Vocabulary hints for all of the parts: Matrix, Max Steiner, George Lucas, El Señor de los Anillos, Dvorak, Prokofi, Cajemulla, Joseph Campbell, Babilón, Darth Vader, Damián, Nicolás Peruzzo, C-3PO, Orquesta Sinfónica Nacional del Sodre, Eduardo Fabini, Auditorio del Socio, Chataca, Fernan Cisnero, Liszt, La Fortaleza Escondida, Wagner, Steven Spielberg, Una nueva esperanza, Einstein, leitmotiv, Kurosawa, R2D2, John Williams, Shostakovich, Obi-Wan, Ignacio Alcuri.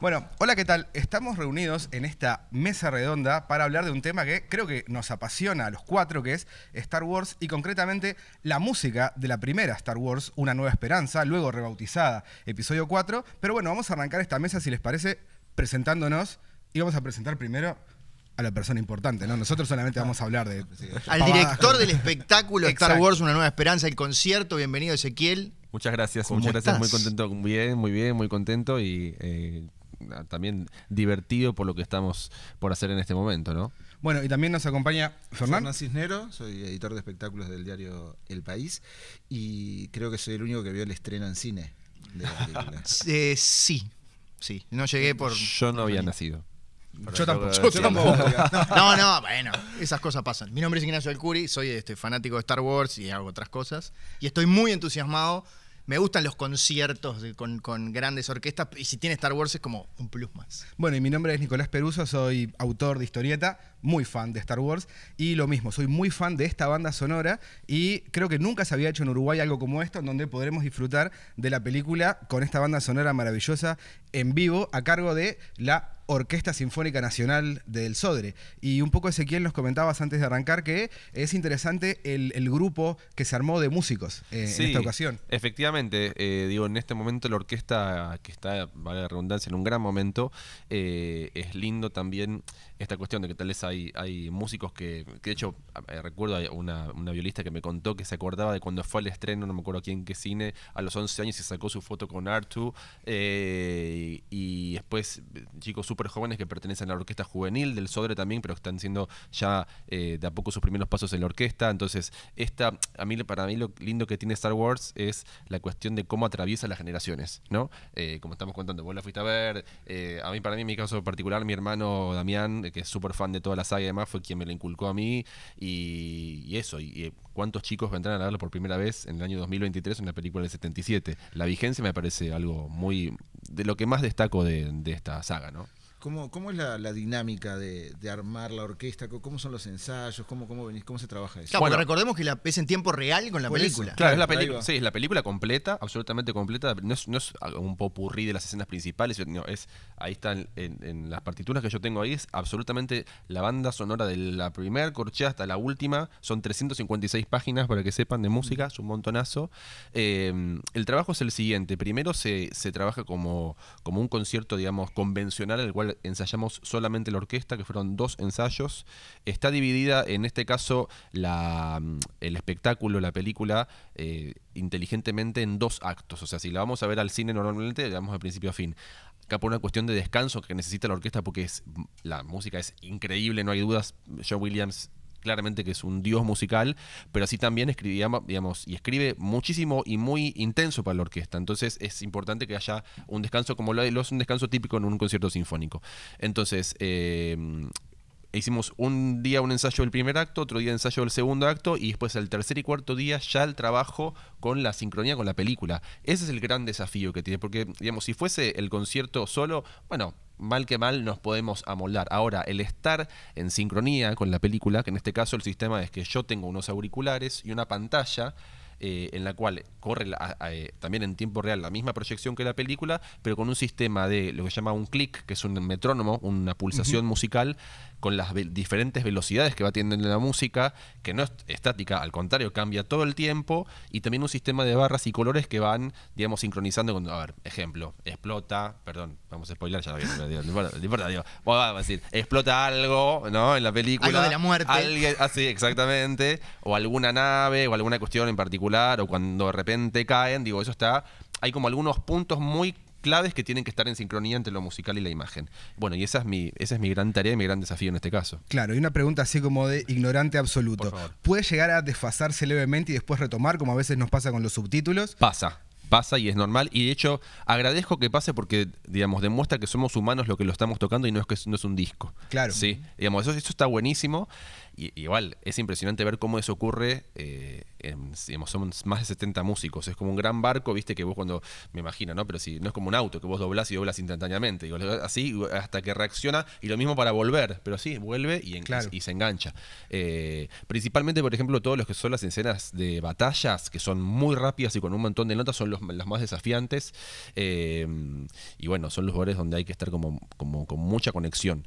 Bueno, hola, ¿qué tal? Estamos reunidos en esta mesa redonda para hablar de un tema que creo que nos apasiona a los cuatro, que es Star Wars y concretamente la música de la primera Star Wars, Una nueva esperanza, luego rebautizada, episodio 4. Pero bueno, vamos a arrancar esta mesa, si les parece, presentándonos y vamos a presentar primero a la persona importante, ¿no? Nosotros solamente vamos a hablar de... Al director del espectáculo Star Wars, Una nueva esperanza, el concierto. Bienvenido, Ezequiel. Muchas gracias, muchas gracias. Muy contento, muy bien, muy contento y... también divertido por lo que estamos por hacer en este momento, ¿no? Bueno, y también nos acompaña Fernan Cisnero, soy editor de espectáculos del diario El País y creo que soy el único que vio el estreno en cine de la película. Sí, no llegué por... Yo no había nacido. Yo tampoco. No, bueno, esas cosas pasan. Mi nombre es Ignacio Alcuri, soy fanático de Star Wars y hago otras cosas y estoy muy entusiasmado. Me gustan los conciertos con grandes orquestas y si tiene Star Wars es como un plus más. Bueno, y mi nombre es Nicolás Peruzzo, soy autor de historieta, muy fan de Star Wars y lo mismo, soy muy fan de esta banda sonora y creo que nunca se había hecho en Uruguay algo como esto, en donde podremos disfrutar de la película con esta banda sonora maravillosa en vivo a cargo de la Orquesta Sinfónica Nacional del Sodre. Y un poco, Ezequiel, nos comentabas antes de arrancar que es interesante el grupo que se armó de músicos en esta ocasión. Efectivamente, digo, en este momento la orquesta, que está, vale la redundancia, en un gran momento, es lindo también esta cuestión de que tal vez hay músicos que de hecho, recuerdo una violista que me contó que se acordaba de cuando fue al estreno, no me acuerdo aquí en qué cine, a los 11 años se sacó su foto con R2 y después, chicos, súper jóvenes que pertenecen a la orquesta juvenil del Sodre también, pero están siendo ya de a poco sus primeros pasos en la orquesta. Entonces, para mí lo lindo que tiene Star Wars es la cuestión de cómo atraviesa las generaciones, ¿no? Como estamos contando, vos la fuiste a ver, para mí en mi caso particular, mi hermano Damián, que es súper fan de toda la saga y demás, fue quien me lo inculcó a mí y cuántos chicos vendrán a verlo por primera vez en el año 2023 en la película del 77. La vigencia me parece algo muy... de lo que más destaco de esta saga, ¿no? ¿Cómo es la dinámica de armar la orquesta? ¿Cómo son los ensayos? ¿Cómo se trabaja eso? Claro, bueno, recordemos que es en tiempo real con la película. Eso, claro, es la película completa, absolutamente completa. No es un popurrí de las escenas principales. No, ahí están en las partituras que yo tengo ahí. Es absolutamente la banda sonora de la primera corchea hasta la última. Son 356 páginas, para que sepan, de música. Es un montonazo. El trabajo es el siguiente. Primero se trabaja como un concierto, digamos, convencional, en el cual ensayamos solamente la orquesta, que fueron 2 ensayos. Está dividida, en este caso, el espectáculo, la película, inteligentemente en 2 actos. O sea, si la vamos a ver al cine normalmente, la vamos de principio a fin. Acá por una cuestión de descanso que necesita la orquesta, porque la música es increíble, no hay dudas. John Williams, claramente que es un dios musical, pero así también escribía, digamos, y escribe muchísimo y muy intenso para la orquesta. Entonces es importante que haya un descanso como lo es un descanso típico en un concierto sinfónico. Entonces hicimos un día un ensayo del primer acto, otro día ensayo del segundo acto y después el tercer y cuarto día ya el trabajo con la sincronía con la película. Ese es el gran desafío que tiene, porque digamos si fuese el concierto solo, bueno, mal que mal nos podemos amoldar. Ahora, el estar en sincronía con la película, que en este caso el sistema es que yo tengo unos auriculares y una pantalla en la cual corre también en tiempo real la misma proyección que la película, pero con un sistema de lo que se llama un clic, que es un metrónomo, una pulsación musical, con las diferentes velocidades que va teniendo la música, que no es estática, al contrario, cambia todo el tiempo, y también un sistema de barras y colores que van, digamos, sincronizando con, a ver, ejemplo, explota, perdón, vamos a spoiler, ya lo vi, no importa, digo, vamos a decir, explota algo, ¿no? En la película. Algo de la muerte. Alguien, así, exactamente, o alguna nave, o alguna cuestión en particular, o cuando de repente caen, digo, eso está, hay como algunos puntos muy claves que tienen que estar en sincronía entre lo musical y la imagen. Bueno, y esa es mi gran tarea y mi gran desafío en este caso. Claro, y una pregunta así como de ignorante absoluto. ¿Puede llegar a desfasarse levemente y después retomar, como a veces nos pasa con los subtítulos? Pasa y es normal, y de hecho agradezco que pase porque, digamos, demuestra que somos humanos lo que lo estamos tocando y no es un disco. Claro. ¿Sí? Digamos, eso está buenísimo. Y igual, es impresionante ver cómo eso ocurre. Son más de 70 músicos. Es como un gran barco, viste, que vos cuando, me imagino, ¿no? Pero si no es como un auto, que vos doblás y doblas instantáneamente. Digo, así hasta que reacciona. Y lo mismo para volver. Pero sí, vuelve y se engancha. Principalmente, por ejemplo, todos los que son las escenas de batallas, que son muy rápidas y con un montón de notas, son los más desafiantes. Y bueno, son los lugares donde hay que estar como con mucha conexión.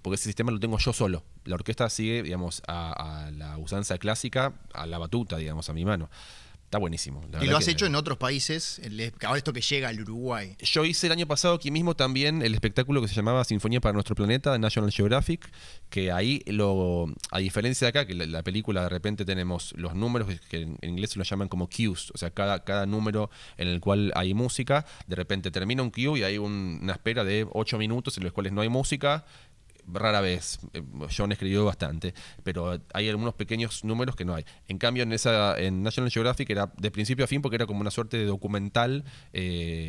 Porque ese sistema lo tengo yo solo. La orquesta sigue, digamos, a la usanza clásica, a la batuta, digamos, a mi mano. Está buenísimo. ¿Y lo has hecho en otros países? Ahora esto que llega al Uruguay. Yo hice el año pasado aquí mismo también el espectáculo que se llamaba Sinfonía para Nuestro Planeta, de National Geographic, que ahí, a diferencia de acá, que la película de repente tenemos los números, que en inglés lo llaman como cues, o sea, cada número en el cual hay música, de repente termina un cue y hay una espera de 8 minutos en los cuales no hay música. Rara vez, John escribió bastante, pero hay algunos pequeños números que no hay. En cambio, en National Geographic era de principio a fin, porque era como una suerte de documental,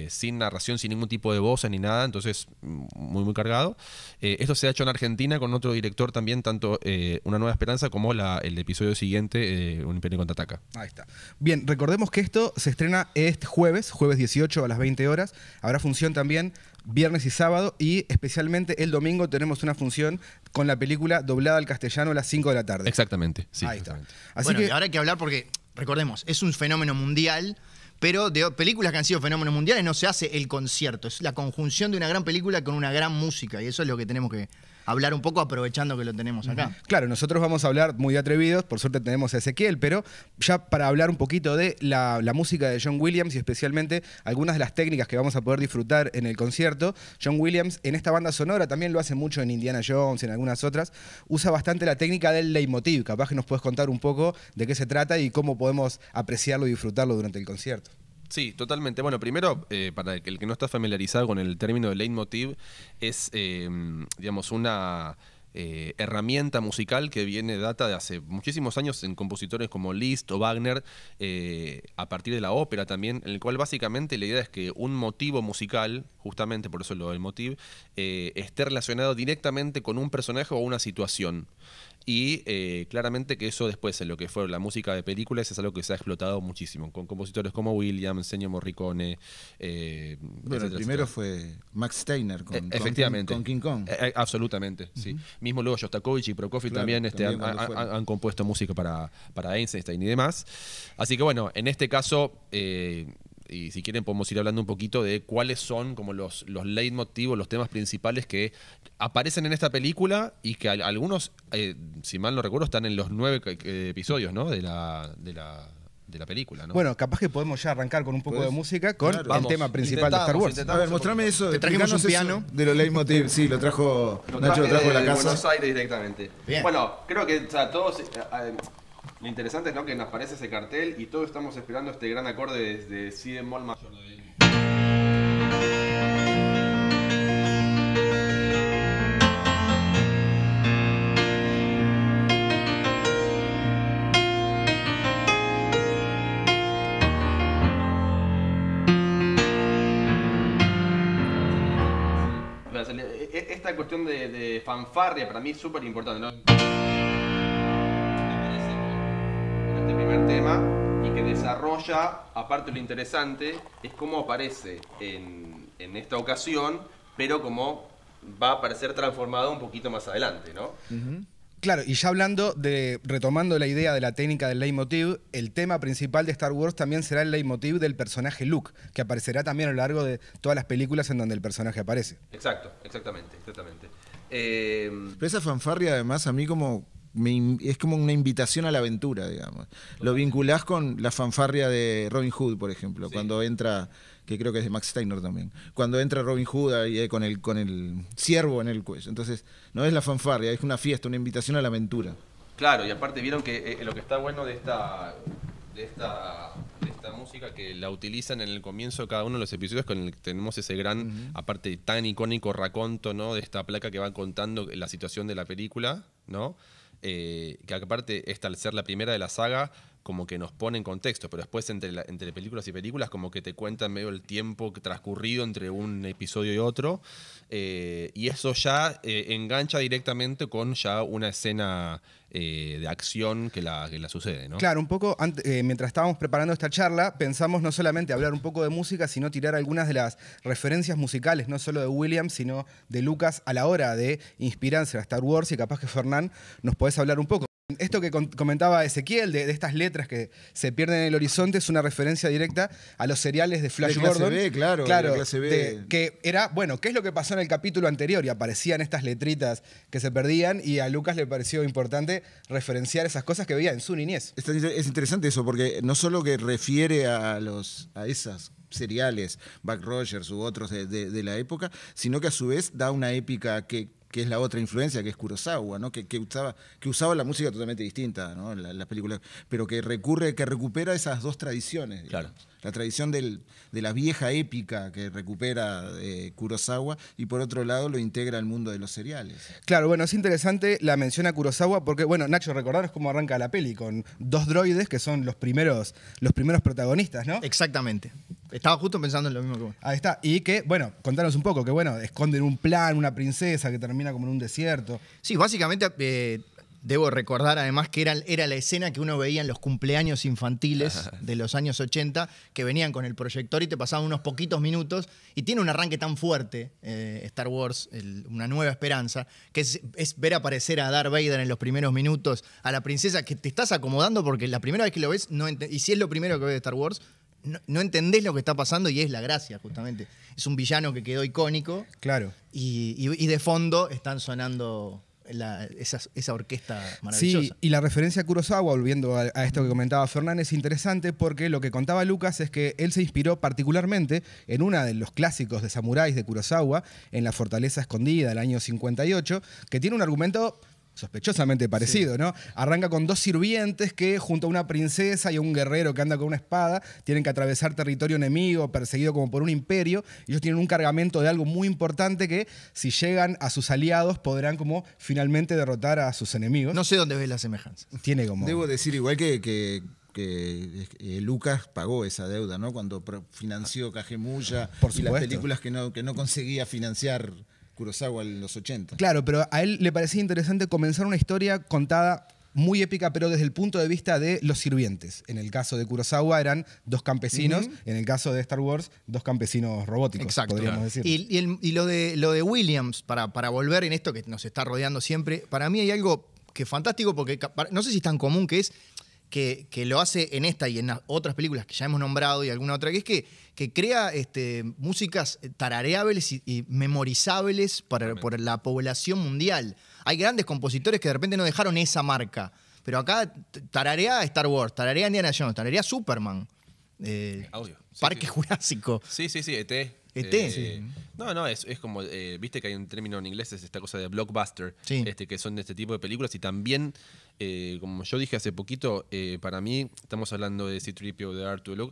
sin narración, sin ningún tipo de voces ni nada, entonces muy muy cargado. Esto se ha hecho en Argentina con otro director también, tanto Una Nueva Esperanza como el episodio siguiente, Un Imperio Contraataca. Ahí está. Bien, recordemos que esto se estrena este jueves 18 a las 20 horas. Habrá función también viernes y sábado, y especialmente el domingo tenemos una función con la película doblada al castellano a las 5 de la tarde. Exactamente. Sí, ahí está. Así bueno, y ahora hay que hablar, porque recordemos, es un fenómeno mundial, pero de películas que han sido fenómenos mundiales no se hace el concierto, es la conjunción de una gran película con una gran música, y eso es lo que tenemos que hablar un poco, aprovechando que lo tenemos acá. Claro, nosotros vamos a hablar muy atrevidos, por suerte tenemos a Ezequiel, pero ya para hablar un poquito de la música de John Williams, y especialmente algunas de las técnicas que vamos a poder disfrutar en el concierto. John Williams en esta banda sonora también lo hace mucho en Indiana Jones, en algunas otras, usa bastante la técnica del leitmotiv. Capaz que nos puedes contar un poco de qué se trata y cómo podemos apreciarlo y disfrutarlo durante el concierto. Sí, totalmente. Bueno, primero, para el que no está familiarizado con el término de leitmotiv, es, digamos, una herramienta musical que data de hace muchísimos años en compositores como Liszt o Wagner, a partir de la ópera también, en el cual básicamente la idea es que un motivo musical, justamente por eso lo del motiv, esté relacionado directamente con un personaje o una situación. Y claramente que eso después en lo que fue la música de películas es algo que se ha explotado muchísimo, con compositores como Williams, Ennio Morricone. Bueno, el primero fue Max Steiner con King Kong. Absolutamente, sí. Mismo luego Shostakovich y Prokofi, claro, también han compuesto música para Einstein y demás. Así que bueno, en este caso... y si quieren podemos ir hablando un poquito de cuáles son como los leitmotivos, los temas principales que aparecen en esta película, y que algunos, si mal no recuerdo, están en los 9 episodios, ¿no? de la película, ¿no? Bueno, capaz que podemos ya arrancar con un poco de música, con el tema principal de Star Wars. A ver, mostrame eso. Te trajimos un piano de los leitmotiv. Sí, lo trajo de la casa. Buenos Aires directamente. Bien. Bueno, creo que todos... Lo interesante es, ¿no?, que nos aparece ese cartel y todos estamos esperando este gran acorde desde si bemol mayor. Esta cuestión de fanfarria para mí es súper importante, ¿no?, tema, y que desarrolla, aparte lo interesante, es cómo aparece en esta ocasión, pero cómo va a aparecer transformado un poquito más adelante, ¿no? Claro, y ya retomando la idea de la técnica del leitmotiv, el tema principal de Star Wars también será el leitmotiv del personaje Luke, que aparecerá también a lo largo de todas las películas en donde el personaje aparece. Exacto, exactamente. Pero esa fanfarria además a mí es como una invitación a la aventura, digamos. Lo vinculás con la fanfarria de Robin Hood, por ejemplo, cuando entra, que creo que es de Max Steiner también, cuando entra Robin Hood ahí, con el ciervo en el cuello. Entonces, no es la fanfarria, es una fiesta, una invitación a la aventura. Claro, y aparte vieron que lo que está bueno de esta música, que la utilizan en el comienzo de cada uno de los episodios, con el que tenemos ese gran, aparte tan icónico raconto, ¿no?, de esta placa que va contando la situación de la película, ¿no? Que aparte, esta al ser la primera de la saga, como que nos pone en contexto, pero después entre películas y películas como que te cuentan medio el tiempo transcurrido entre un episodio y otro, y eso ya engancha directamente con ya una escena de acción que la sucede, ¿no? Claro, un poco antes, mientras estábamos preparando esta charla, pensamos no solamente hablar un poco de música, sino tirar algunas de las referencias musicales, no solo de Williams, sino de Lucas a la hora de inspirarse a Star Wars, y capaz que Fernan nos podés hablar un poco. Esto que comentaba Ezequiel, de estas letras que se pierden en el horizonte, es una referencia directa a los seriales de Flash Gordon. De clase B, claro. Claro, de clase B. Que era, bueno, ¿qué es lo que pasó en el capítulo anterior? Y aparecían estas letritas que se perdían, y a Lucas le pareció importante referenciar esas cosas que veía en su niñez. Es interesante eso, porque no solo que refiere a esas seriales, Buck Rogers u otros de la época, sino que a su vez da una épica que es la otra influencia, que es Kurosawa, ¿no? que usaba la música totalmente distinta, ¿no? Las películas, pero que recupera esas dos tradiciones. Claro. La tradición de la vieja épica que recupera Kurosawa, y por otro lado lo integra al mundo de los seriales. Claro, bueno, es interesante la mención a Kurosawa porque, bueno, Nacho, recordaros cómo arranca la peli, con dos droides que son los primeros protagonistas, ¿no? Exactamente. Estaba justo pensando en lo mismo que vos. Ahí está. Y que, bueno, contanos un poco, que bueno, esconden un plan, una princesa que termina como en un desierto. Sí, básicamente... Debo recordar además que era la escena que uno veía en los cumpleaños infantiles de los años 80, que venían con el proyector y te pasaban unos poquitos minutos, y tiene un arranque tan fuerte, Star Wars, Una nueva esperanza, que es ver aparecer a Darth Vader en los primeros minutos, a la princesa, que te estás acomodando porque la primera vez que lo ves, y si es lo primero que ves de Star Wars, no entendés lo que está pasando, y es la gracia, justamente. Es un villano que quedó icónico. Claro. Y de fondo están sonando... Esa orquesta maravillosa. Sí, y la referencia a Kurosawa, volviendo a esto que comentaba Fernan, es interesante porque lo que contaba Lucas es que él se inspiró particularmente en uno de los clásicos de samuráis de Kurosawa, en La Fortaleza Escondida, del año 58, que tiene un argumento sospechosamente parecido, sí, ¿no? Arranca con dos sirvientes que, junto a una princesa y a un guerrero que anda con una espada, tienen que atravesar territorio enemigo, perseguido como por un imperio. Ellos tienen un cargamento de algo muy importante que, si llegan a sus aliados, podrán como finalmente derrotar a sus enemigos. No sé dónde ves la semejanza. Tiene como... Debo decir igual que Lucas pagó esa deuda, ¿no? Cuando financió Cajemulla y las películas que no conseguía financiar Kurosawa en los 80. Claro, pero a él le parecía interesante comenzar una historia contada muy épica, pero desde el punto de vista de los sirvientes. En el caso de Kurosawa eran dos campesinos, en el caso de Star Wars, dos campesinos robóticos. Exacto, podríamos decir. Y lo de Williams, para volver en esto que nos está rodeando siempre, para mí hay algo que es fantástico, porque no sé si es tan común, que es que lo hace en esta y en otras películas que ya hemos nombrado y alguna otra, que es que crea músicas tarareables y memorizables por la población mundial. Hay grandes compositores que de repente no dejaron esa marca, pero acá tararea Star Wars, tararea Indiana Jones, tararea Superman, Parque Jurásico. Sí, sí, sí, E.T. No, es como, viste que hay un término en inglés, es esta cosa de blockbuster, sí, que son de este tipo de películas. Y también, como yo dije hace poquito, para mí, estamos hablando de C-3PO, de R2D2,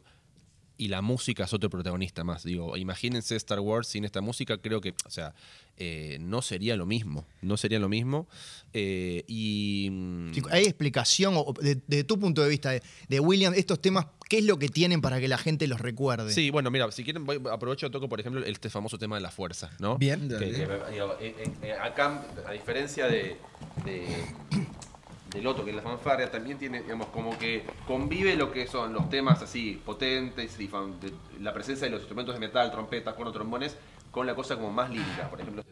y la música es otro protagonista más. Digo, imagínense Star Wars sin esta música, creo que, o sea, no sería lo mismo. No sería lo mismo. ¿Hay explicación de tu punto de vista de William, estos temas, qué es lo que tienen para que la gente los recuerde? Sí, bueno, mira, si quieren, aprovecho y toco, por ejemplo, este famoso tema de la fuerza, ¿no? Bien. Acá, a diferencia del otro, que es la fanfarria, también tiene, digamos, como que convive lo que son los temas así potentes y la presencia de los instrumentos de metal, trompetas, cuernos, trombones, con la cosa como más lírica, por ejemplo.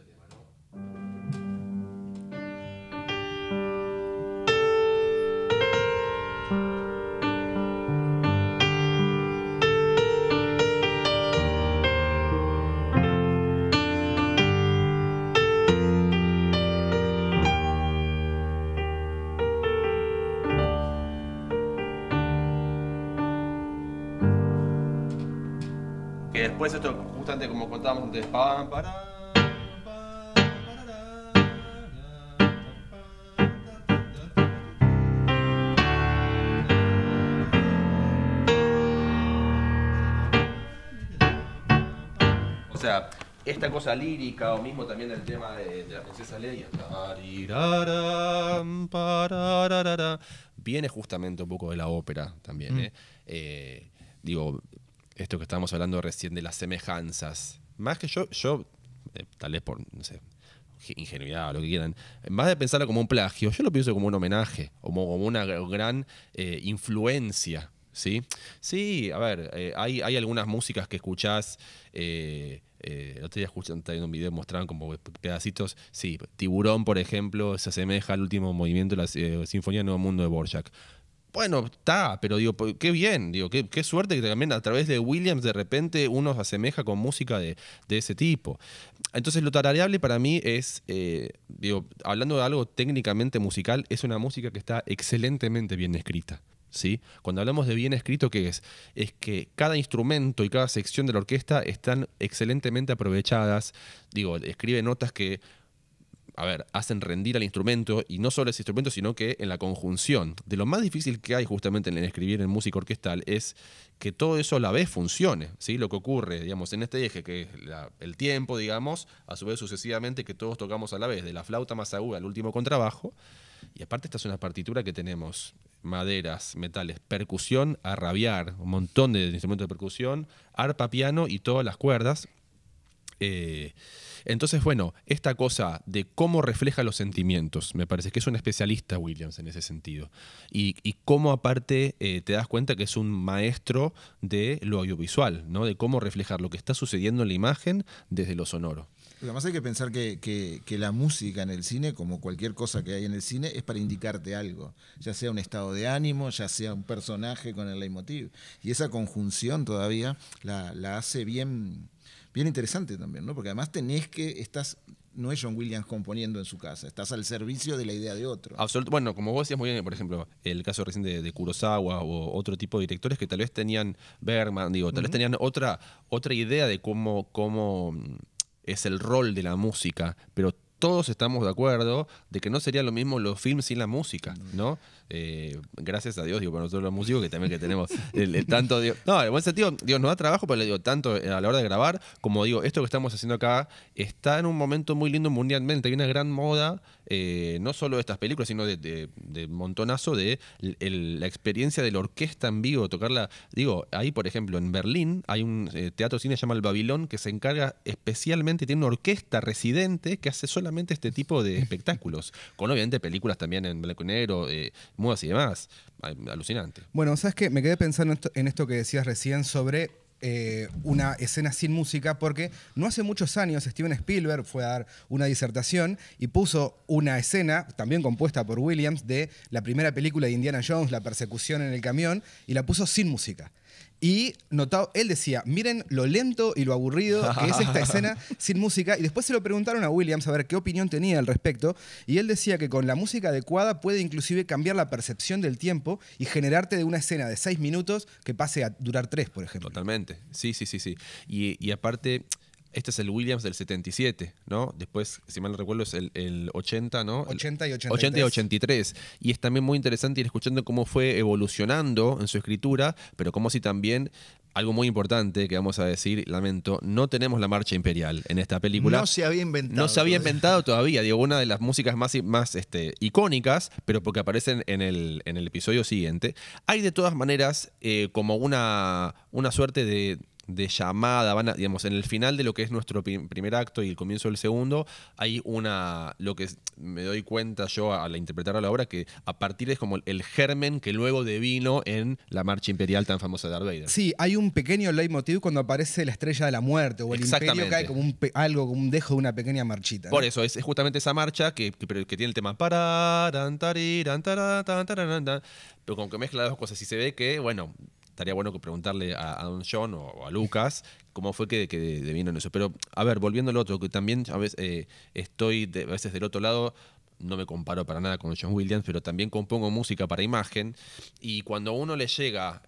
Después esto, justamente como contábamos antes, pam, para, o sea, esta cosa lírica, o mismo también el tema de la princesa Leia, viene justamente un poco de la ópera también. Digo, esto que estábamos hablando recién de las semejanzas. Más que tal vez por, no sé, ingenuidad o lo que quieran, más de pensarlo como un plagio, yo lo pienso como un homenaje, como una gran influencia. Sí, sí, a ver, hay algunas músicas que escuchás, el otro día en un video mostraban como pedacitos, sí, Tiburón, por ejemplo, se asemeja al último movimiento de la Sinfonía del Nuevo Mundo de Dvorak. Bueno, está, pero digo, qué bien, digo, qué suerte que también a través de Williams de repente uno se asemeja con música de ese tipo. Entonces lo tarareable para mí es, digo, hablando de algo técnicamente musical, es una música que está excelentemente bien escrita. ¿Sí? Cuando hablamos de bien escrito, ¿qué es? Es que cada instrumento y cada sección de la orquesta están excelentemente aprovechadas. Digo, escribe notas que, a ver, hacen rendir al instrumento, y no solo ese instrumento, sino que en la conjunción. De lo más difícil que hay justamente en escribir en música orquestal es que todo eso a la vez funcione, ¿sí? Lo que ocurre, digamos, en este eje, que es el tiempo, digamos, a su vez sucesivamente, que todos tocamos a la vez, de la flauta más aguda al último contrabajo. Y aparte esta es una partitura que tenemos maderas, metales, percusión a rabiar, un montón de instrumentos de percusión, arpa, piano y todas las cuerdas. Entonces, bueno, esta cosa de cómo refleja los sentimientos, me parece que es un especialista Williams en ese sentido. Y cómo aparte te das cuenta que es un maestro de lo audiovisual, ¿no? De cómo reflejar lo que está sucediendo en la imagen desde lo sonoro. Además hay que pensar que la música en el cine, como cualquier cosa que hay en el cine, es para indicarte algo, ya sea un estado de ánimo, ya sea un personaje con el leitmotiv. Y esa conjunción todavía la hace bien interesante también, ¿no? Porque además no es John Williams componiendo en su casa, estás al servicio de la idea de otro. Absoluto. Bueno, como vos decías muy bien, por ejemplo, el caso recién de Kurosawa o otro tipo de directores que tal vez tenían, Bergman, digo, tal vez tenían otra idea de cómo es el rol de la música, pero todos estamos de acuerdo de que no sería lo mismo los films sin la música, ¿no? Gracias a Dios, digo, para nosotros los músicos, que también que tenemos el tanto... Digo, no, en buen sentido, Dios nos da trabajo, pero le digo, tanto a la hora de grabar, como digo, esto que estamos haciendo acá está en un momento muy lindo mundialmente. Hay una gran moda, no solo de estas películas, sino de montonazo de la experiencia de la orquesta en vivo, tocarla. Digo, ahí, por ejemplo, en Berlín hay un teatro cine llamado El Babilón, que se encarga especialmente, tiene una orquesta residente que hace solamente este tipo de espectáculos, con obviamente películas también en blanco y negro, mudas y demás. Alucinante. Bueno, ¿sabes qué? Me quedé pensando en esto que decías recién sobre una escena sin música, porque no hace muchos años Steven Spielberg fue a dar una disertación y puso una escena, también compuesta por Williams, de la primera película de Indiana Jones, la persecución en el camión, y la puso sin música. Y notado, él decía, miren lo lento y lo aburrido que es esta escena sin música. Y después se lo preguntaron a Williams a ver qué opinión tenía al respecto. Y él decía que con la música adecuada puede inclusive cambiar la percepción del tiempo y generarte de una escena de 6 minutos que pase a durar 3, por ejemplo. Totalmente. Sí, sí, sí, sí. Y aparte... Este es el Williams del 77, ¿no? Después, si mal no recuerdo, es el 80, ¿no? 80 y 83. 80 y 83. Y es también muy interesante ir escuchando cómo fue evolucionando en su escritura, pero como si también... Algo muy importante que vamos a decir, lamento, no tenemos la marcha imperial en esta película. No se había inventado. No se había inventado todavía. Digo, una de las músicas más icónicas, pero porque aparecen en el episodio siguiente. Hay de todas maneras como una suerte de llamada. Digamos, en el final de lo que es nuestro primer acto y el comienzo del segundo, hay lo que me doy cuenta yo al interpretar a la obra, que a partir es como el germen que luego devino en la marcha imperial tan famosa de Darth Vader. Sí, hay un pequeño leitmotiv cuando aparece la estrella de la muerte o el imperio, cae como un dejo de una pequeña marchita, ¿no? Por eso, es justamente esa marcha que tiene el tema para pero como que mezcla las dos cosas y se ve que, bueno, estaría bueno que preguntarle a Don John o a Lucas cómo fue que devino en eso. Pero, a ver, volviendo al otro, que también a veces estoy a veces del otro lado. No me comparo para nada con John Williams, pero también compongo música para imagen. Y cuando a uno le llega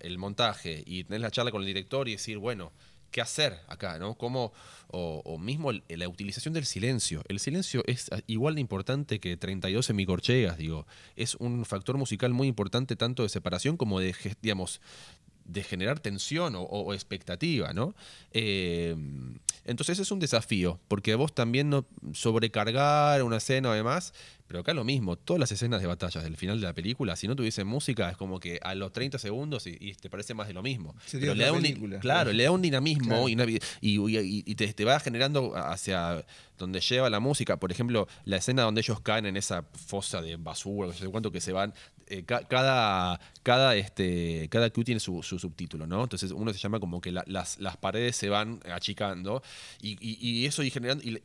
el montaje y tenés la charla con el director y decir, bueno, ¿qué hacer acá, no? Cómo, o mismo la utilización del silencio. El silencio es igual de importante que 32 semicorcheas, digo. Es un factor musical muy importante, tanto de separación como de, digamos, de generar tensión o expectativa, ¿no? Entonces es un desafío, porque vos también no sobrecargar una escena o demás, Pero acá lo mismo, todas las escenas de batallas del final de la película, si no tuviesen música, es como que a los 30 segundos y te parece más de lo mismo. Pero le da película, claro, le da un dinamismo, claro. y te va generando hacia donde lleva la música. Por ejemplo, la escena donde ellos caen en esa fosa de basura, no sé cuánto, que se van. Cada Q tiene su subtítulo, ¿no? Entonces uno se llama como que las paredes se van achicando y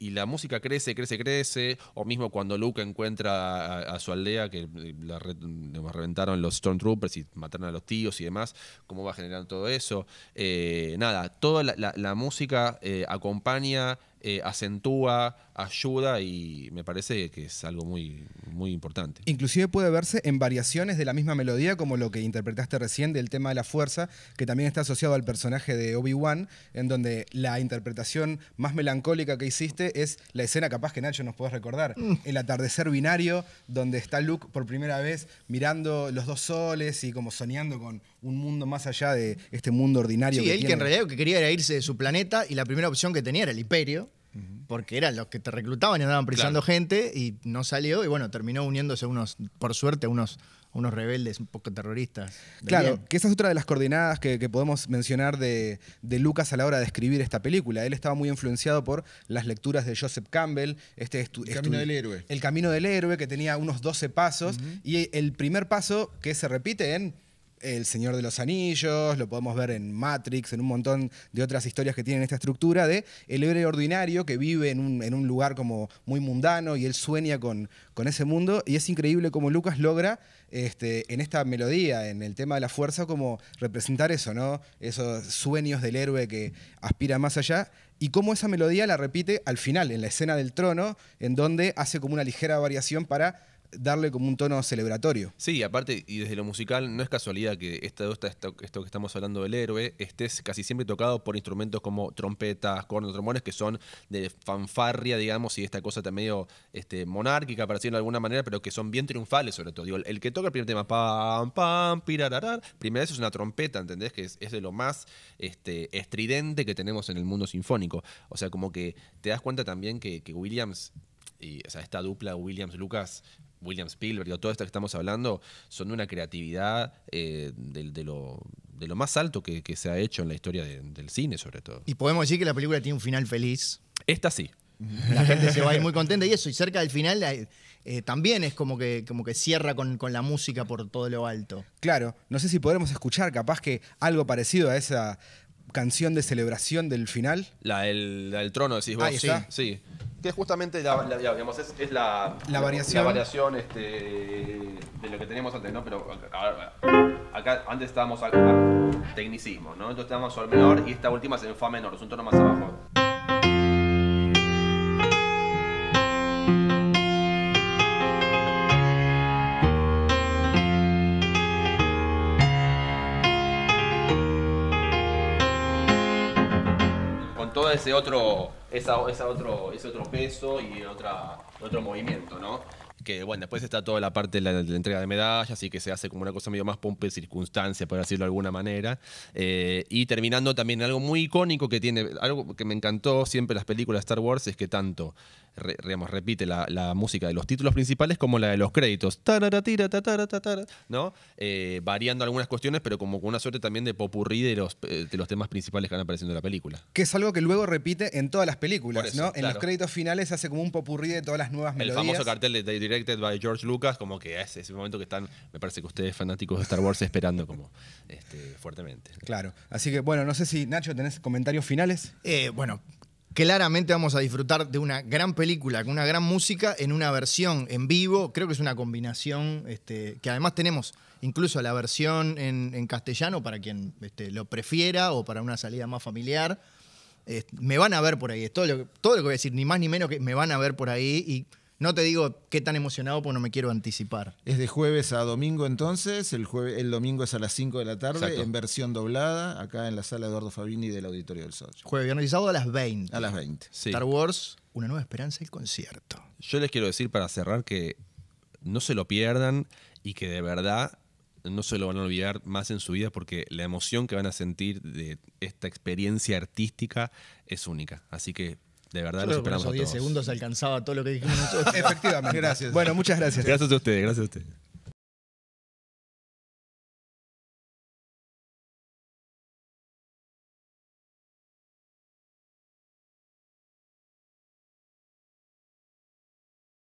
la música crece, o mismo cuando Luke encuentra a su aldea, que reventaron los Stormtroopers y mataron a los tíos y demás, cómo va generando todo eso. Nada, toda la música acompaña, acentúa, ayuda, y me parece que es algo muy, muy importante. Inclusive puede verse en variaciones de la misma melodía, como lo que interpretaste recién del tema de la fuerza, que también está asociado al personaje de Obi-Wan, en donde la interpretación más melancólica que hiciste es la escena, capaz que Nacho nos podés recordar, el atardecer binario, donde está Luke por primera vez mirando los dos soles y como soñando con un mundo más allá de este mundo ordinario. Sí, que él tiene. Que en realidad lo que quería era irse de su planeta, y la primera opción que tenía era el Imperio. Porque eran los que te reclutaban y andaban prisando, claro, gente, y no salió, y bueno, terminó uniéndose unos, por suerte, unos rebeldes un poco terroristas. Claro, bien. Que esa es otra de las coordenadas que podemos mencionar de Lucas a la hora de escribir esta película. Él estaba muy influenciado por las lecturas de Joseph Campbell. El Camino del Héroe. El Camino del Héroe, que tenía unos 12 pasos, y el primer paso que se repite en El Señor de los Anillos, lo podemos ver en Matrix, en un montón de otras historias que tienen esta estructura de el héroe ordinario que vive en un lugar como muy mundano, y él sueña con ese mundo, y es increíble cómo Lucas logra en esta melodía, en el tema de la fuerza, como representar eso, ¿no? Esos sueños del héroe que aspira más allá. Y cómo esa melodía la repite al final, en la escena del trono, en donde hace como una ligera variación para darle como un tono celebratorio. Sí, aparte, y desde lo musical, no es casualidad que esto que estamos hablando del héroe esté casi siempre tocado por instrumentos como trompetas, cornos, trombones, que son de fanfarria, digamos, y esta cosa medio monárquica, para decirlo de alguna manera, pero que son bien triunfales, sobre todo. Digo, el que toca el primer tema, pam, pam, pirararar, primera vez es una trompeta, ¿entendés? Que es de lo más estridente que tenemos en el mundo sinfónico. O sea, como que te das cuenta también que Williams, o sea, esta dupla Williams-Lucas, William Spielberg, todo esto que estamos hablando, son de una creatividad de lo más alto que se ha hecho en la historia del cine, sobre todo. Y podemos decir que la película tiene un final feliz. Esta sí. La gente se va a ir muy contenta, y eso, y cerca del final también es como que cierra con la música por todo lo alto. Claro, no sé si podremos escuchar capaz que algo parecido a esa canción de celebración del final. La del trono, decís vos. Ahí está. Sí. Que es justamente la variación, de lo que teníamos antes, ¿no? Pero acá antes estábamos tecnicismo, ¿no? Entonces estábamos sol menor, y esta última es en fa menor, es un tono más abajo. Todo ese otro peso y otro movimiento, ¿no? Que bueno, después está toda la parte de la entrega de medallas, y que se hace como una cosa medio más pompa y circunstancia, por decirlo de alguna manera. Y terminando también algo muy icónico que tiene, algo que me encantó siempre las películas de Star Wars, es que tanto repite la música de los títulos principales como la de los créditos, ¿no? Variando algunas cuestiones, pero como con una suerte también de popurrí de los temas principales que van apareciendo en la película. Que es algo que luego repite en todas las películas, eso, ¿no? Claro. En los créditos finales hace como un popurrí de todas las nuevas melodías. El famoso cartel de Directed by George Lucas, como que es ese momento que están, me parece que ustedes fanáticos de Star Wars esperando como fuertemente. Claro, así que bueno, no sé si Nacho, ¿tenés comentarios finales? Bueno, claramente vamos a disfrutar de una gran película, con una gran música, en una versión en vivo. Creo que es una combinación que además tenemos incluso la versión en castellano para quien lo prefiera, o para una salida más familiar. Me van a ver por ahí, es todo lo que voy a decir, ni más ni menos que me van a ver por ahí, y no te digo qué tan emocionado porque no me quiero anticipar. Es de jueves a domingo entonces, el domingo es a las 5 de la tarde, exacto, en versión doblada, acá en la sala Eduardo Fabini del Auditorio del Socio. Jueves, viernes y sábado a las 20. A las 20. Sí. Star Wars, Una Nueva Esperanza, el concierto. Yo les quiero decir para cerrar que no se lo pierdan, y que de verdad no se lo van a olvidar más en su vida, porque la emoción que van a sentir de esta experiencia artística es única. Así que de verdad nos esperamos a todos. En esos 10 segundos alcanzaba todo lo que dijimos nosotros. Efectivamente. Gracias. Bueno, muchas gracias. Gracias a ustedes, gracias a ustedes.